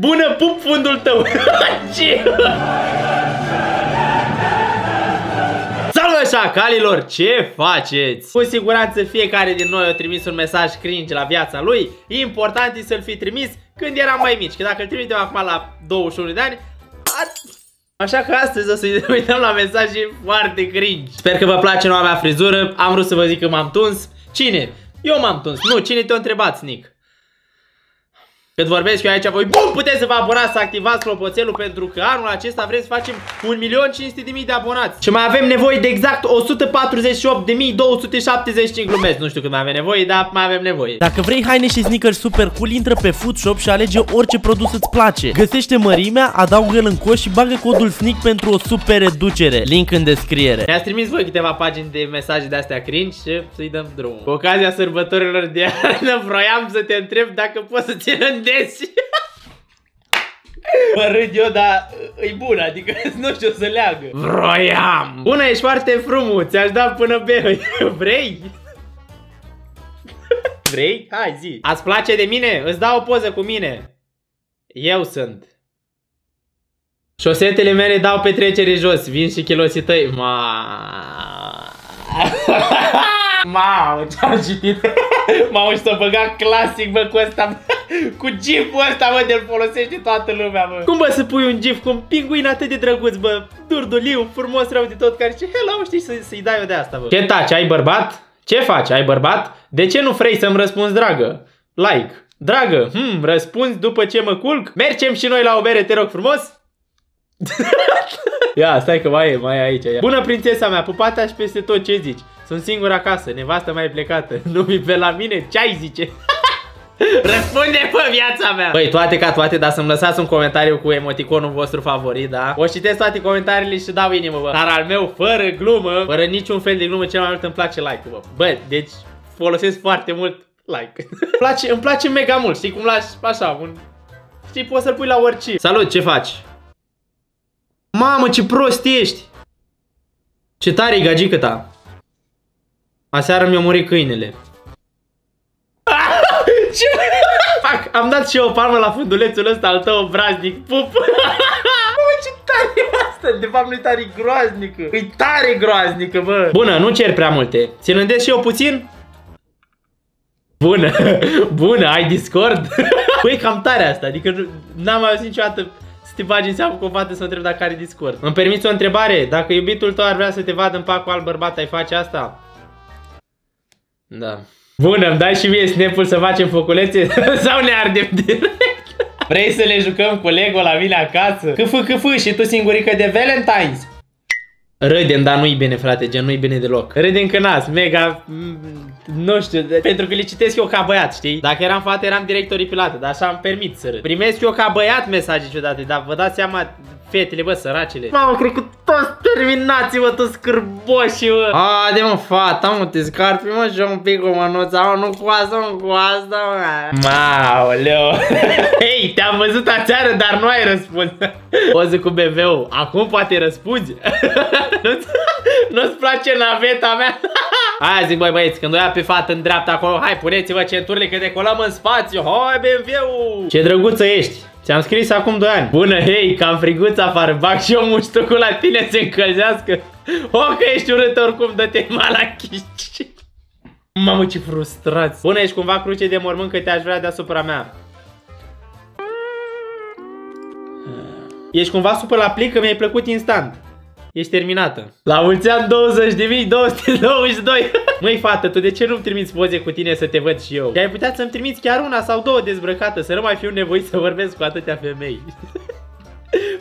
Bună, pup fundul tău! Ce? Așa, calilor, ce faceți? Cu siguranță fiecare din noi a trimis un mesaj cringe la viața lui. Important e să-l fi trimis când eram mai mici, că dacă îl trimitem acum la 21 de ani... Așa că astăzi o să ne uităm la mesaje foarte cringe. Sper că vă place noua mea frizură. Am vrut să vă zic că m-am tuns. Cine? Eu m-am tuns. Nu, cine te-a întrebat, SNIK? Când vorbesc eu aici, voi bum, puteți să vă abonați, să activați clopoțelul, pentru că anul acesta vrem să facem 1.500.000 de abonați. Și mai avem nevoie de exact 148.275 glumezi. Nu știu când mai avem nevoie, dar mai avem nevoie. Dacă vrei haine și sneakers super cool, intră pe Footshop și alege orice produs îți place. Găsește mărimea, adaugă-l în coș și bagă codul SNIK pentru o super reducere. Link în descriere. Mi-ați trimis voi câteva pagini de mesaje de-astea cringe și să-i dăm drumul. Cu ocazia sărbătorilor de iarnă, vroiam să te întreb dacă poți să ți mă râd eu, dar e bună, adică nu știu să leagă. Vroiam. Bună, ești foarte frumos, ți-aș da până beri. Vrei? Vrei? Hai, zi. Ați place de mine? Îți dau o poză cu mine. Eu sunt. Șosetele mele dau petrecere jos, vin și chilosii tăi. Mau, ce-am citit. Mau, și s-a băgat clasic, bă, cu ăsta. Cu gif-ul ăsta, mă, de-l folosește toată lumea, mă. Cum, bă, să pui un gif cu un pinguin atât de drăguț, bă, durduliu, frumos, rău de tot, care zice hello, știi, să-i dai eu de asta, bă. Ce taci, ai bărbat? Ce faci, ai bărbat? De ce nu vrei să-mi răspunzi, dragă? Like. Dragă, răspunzi după ce mă culc? Mergem și noi la o bere, te rog frumos? Ia, stai că mai e aici, ia. Bună, prințesa mea, pupata și peste tot, ce zici? Sunt singur acasă, nevastă mai e plecată. Nu vii pe la mine, ce-ai zice? Răspunde, bă, viața mea! Băi, toate ca toate, dar să-mi lăsați un comentariu cu emoticonul vostru favorit, da? O citesc toate comentariile și dau inimă, bă. Dar al meu, fără glumă, fără niciun fel de glumă, cel mai mult îmi place like-ul, bă. Bă, deci folosesc foarte mult like. Îmi place mega mult, știi cum lași așa, un... Știi, poți să-l pui la orice. Salut, ce faci? Mamă, ce prost ești! Ce tare-i gagică ta! Aseară mi-a murit câinele. Ce? Fac, am dat și eu o palmă la fundulețul ăsta al tău obraznic, pup! Bă, ce tare e asta! De fapt nu e tare, e groaznică! E tare groaznică, bă! Bună, nu cer prea multe. Ți-l îndesc și eu puțin? Bună! Bună, ai Discord? Păi, cam tare asta, adică n-am mai auzit niciodată să te bagi în seamă cu o fată să întreb dacă are Discord. Îmi permiți o întrebare? Dacă iubitul tău ar vrea să te vadă în pac cu alt bărbat, ai face asta? Da. Bună, îmi dai și mie snap-ul să facem foculețe sau ne ardem direct? Vrei să le jucăm cu Lego la mine acasă? Câfâ și tu singurică de Valentine's? Râdem, dar nu-i bine, frate, gen, nu-i bine deloc. Râdem că nas, mega, nu știu, pentru că le citesc eu ca băiat, știi? Dacă eram fată, eram direct oripilată, dar așa îmi permit să râd. Primesc eu ca băiat mesaje ciudate, dar vă dați seama, fetele, bă, săracele. Mamă, cred că toți terminați, mă, toți scârboșii, mă. A, de mă, fata, mă, te scarpi, mă, și un pic o mănuța, mă, nu cu asta, mă, cu asta, mă. Maoleu. Hei, te-am văzut aseară, dar nu ai răspuns. Poză cu BV-ul, acum poate răspunzi. Nu-ți place naveta mea? Aia zic, băi, băieți, când o ia pe fată în dreapta acolo, hai, puneți-vă centurile că decolăm în spațiu. Hai, BMW-ul. Ce drăguță ești. Ți-am scris acum 2 ani. Bună, hei, cam friguța afară, bag și eu muștucul la tine să încălzească. O, că ești urât oricum, dă-te malachici. Mamă, ce frustrați. Bună, ești cumva cruce de mormânt că te-aș vrea deasupra mea. Ești cumva super la plic că mi-ai plăcut instant. Ești terminată. La mulți ani, 20.292. Măi, fată, tu de ce nu-mi trimiți poze cu tine să te văd și eu? Te-ai putea să-mi trimiți chiar una sau două dezbrăcată, să nu mai fiu nevoit să vorbesc cu atâtea femei.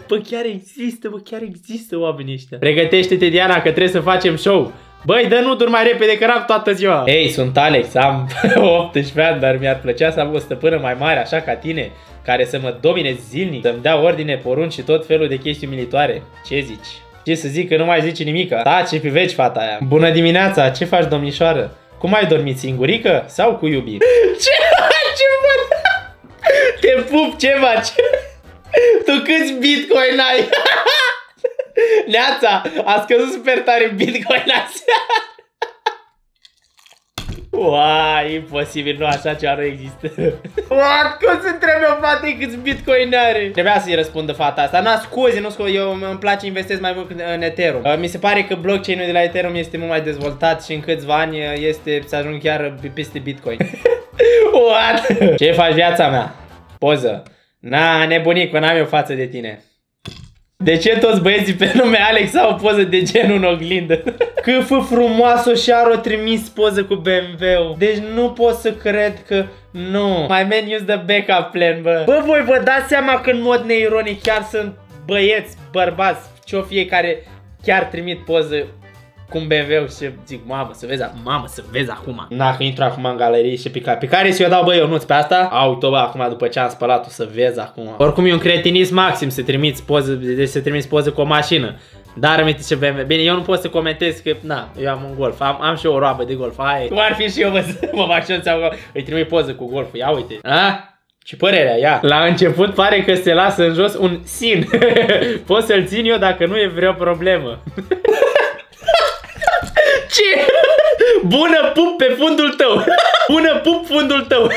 Bă, chiar există, bă, chiar există oamenii ăștia. Pregătește-te, Diana, că trebuie să facem show. Băi, dă nuduri mai repede, că n-am toată ziua. Ei, sunt Alex, am 18 ani, dar mi-ar plăcea să am o stăpână mai mare, așa ca tine, care să mă domine zilnic, să-mi dea ordine, porunci și tot felul de chestii militare. Ce zici? Ce să zic, că nu mai zici nimica. Taci, piveci, fata aia. Bună dimineața, ce faci, domnișoară? Cum ai dormit, singurică sau cu iubit? Ce faci, mă? Te pup, ce faci? Tu câți bitcoin ai? Neața, a scăzut super tare bitcoin azi. Uai, imposibil, nu așa ceva nu există. What? Cum se întreabă o fată câți bitcoin are? Trebuia să-i răspundă fata asta. Na, scuze, nu scuze, eu îmi place, investesc mai mult în Ethereum. Mi se pare că blockchain-ul de la Ethereum este mult mai dezvoltat și în câțiva ani este să ajung chiar peste bitcoin. What? Ce faci viața mea? Poză. Na, nebunicu, n-am eu față de tine. De ce toți băieții pe nume Alex au o poză de genul în oglindă? Cât fă frumoasă și ar o trimis poză cu BMW-ul. Deci nu pot să cred că... Nu. My man use the backup plan, bă. Bă, voi vă dați seama că în mod neironic chiar sunt băieți, bărbați, ce-o fiecare chiar trimit poză cu un BMW și zic, mamă, să vezi, mamă, să vezi acum. Na, că intru acum în galerie și pe care și eu dau, bă, eu nu-ți pe asta. Auto, bă, acum după ce am spălat o să vezi acum. Oricum e un cretinism maxim să trimiți poză, deci să trimiți poză cu o mașină. Dar aminte ce BMW. Bine, eu nu pot să comentez că, na, eu am un golf, am și eu o roabă de golf, hai. Cum ar fi și eu, bă, mă mașină, îi trimit poză cu golful, ia uite. A? Și părerea, ia. La început pare că se lasă în jos un sin. Pot să-l țin eu dacă nu e vreo problemă. Ce? Bună pup pe fundul tău. Bună pup fundul tău.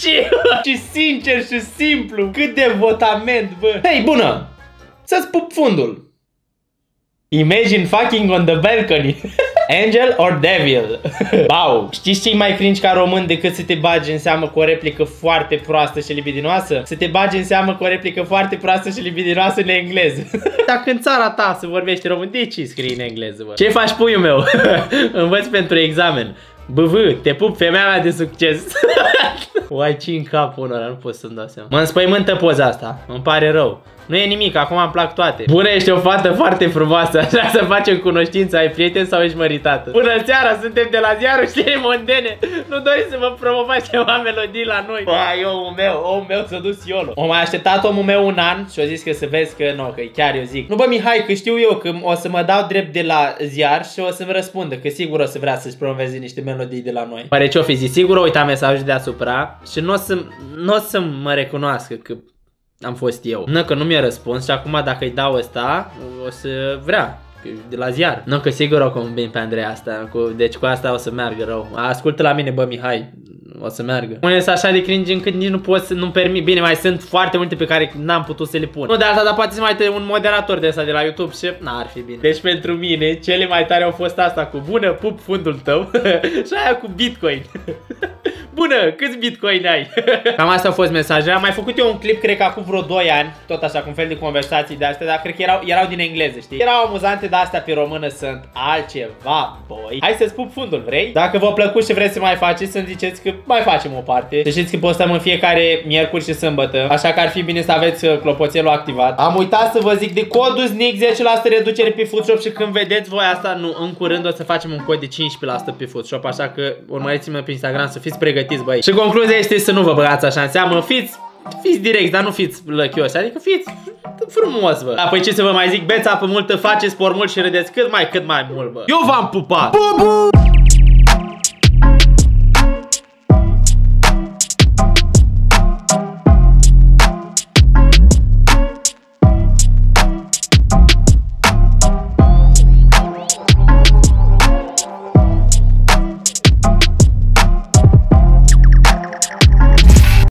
Ce? Și sincer și simplu. Cât de votament, bă. Hei, bună, să-ți pup fundul. Imagine fucking on the balcony. Angel or devil? Wow. Știți ce-i mai cringe ca român decât să te bagi în seamă cu o replică foarte proastă și libidinoasă? Să te bagi în seamă cu o replică foarte proastă și libidinoasă în engleză. Dacă în țara ta se vorbește român, de ce scrii în engleză, bă? Ce faci, puiul meu? Învăț pentru examen. BV, te pup, femeia mea de succes. Uai, ce în capul unora, nu pot să-mi dau seama. Mă înspăimântă poza asta, îmi pare rău. Nu e nimic, acum îmi plac toate. Bună, ești o fată foarte frumoasă, așa să facem cunoștință, ai prieten sau ești măritată? Bună seara, suntem de la ziarul Știrii Mondene. Nu doriți să vă promovați ceva melodii la noi? Uai, omul meu s-a dus iolo. O mai așteptat omul meu un an și a zis că să vezi că nu, că chiar eu zic. Nu, bă, Mihai, că știu eu că o să mă dau drept de la ziar și o să-mi răspundă, că sigur o să vrea să-și promoveze niște melodii de la noi. Pare ce-o fi zis, sigur o uita mesajul deasupra și n-o să mă recunoască că am fost eu. Nu, că nu mi-a răspuns și acum dacă îi dau ăsta, o să vrea, de la ziar. Nu, că sigur o convin pe Andrei asta, deci cu asta o să meargă rău. Ascultă la mine, bă, Mihai, o să meargă. Unele sunt așa de cringe încât nici nu pot, nu-mi permit. Bine, mai sunt foarte multe pe care n-am putut să le pun. Nu de asta, dar poate să mai tăi un moderator de asta de la YouTube și n-ar fi bine. Deci pentru mine, cele mai tare au fost asta cu bună, pup fundul tău și aia cu bitcoin. Bună, câți bitcoin ai? Cam asta au fost mesajele. Am mai făcut eu un clip, cred că acum vreo 2 ani, tot așa, cu un fel de conversații de astea, dar cred că erau din engleză, știi? Erau amuzante, dar astea pe română sunt altceva, boi. Hai să-ți pup fundul, vrei? Dacă v-a plăcut și vreți să mai faceți, să-mi ziceți că mai facem o parte. Să știți că postăm în fiecare miercuri și sâmbătă, așa că ar fi bine să aveți clopoțelul activat. Am uitat să vă zic de codul SNIK 10% reducere pe Footshop și când vedeți voi asta, nu, în curând o să facem un cod de 15% pe Footshop, așa că urmăriți-mă pe Instagram să fiți pregătiți. Băi. Și concluzia este să nu vă băgați așa în seamă, fiți direct, dar nu fiți lăchioși, adică fiți frumos, bă. Apoi ce să vă mai zic, beți apă multă, faceți sport mult și râdeți cât mai mult, bă. Eu v-am pupat! Bubu!